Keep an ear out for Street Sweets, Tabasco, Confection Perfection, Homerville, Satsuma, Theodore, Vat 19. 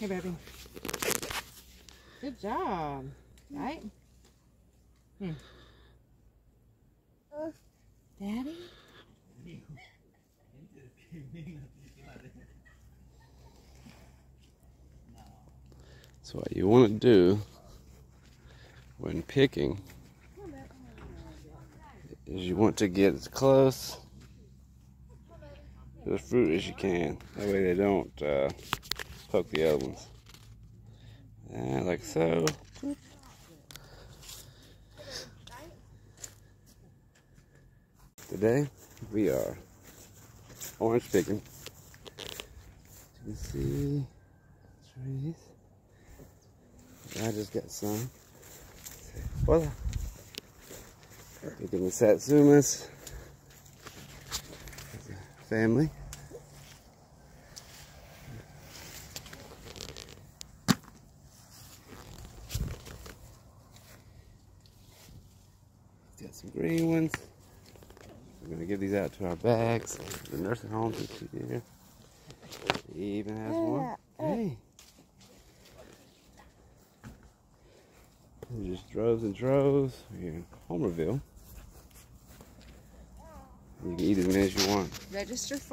Hey, baby. Good job. Right? Hmm. Daddy? So what you want to do when picking is you want to get as close to the fruit as you can. That way they don't poke the other ones. And like so. Today we are orange picking. You can see trees. I just got some. Voila. Picking the Satsumas. Family. Got some green ones. We're going to give these out to our bags. The nursing home is here. She even has one. Hey. There's just droves and droves. We're here in Homerville. You can eat as many as you want. Register for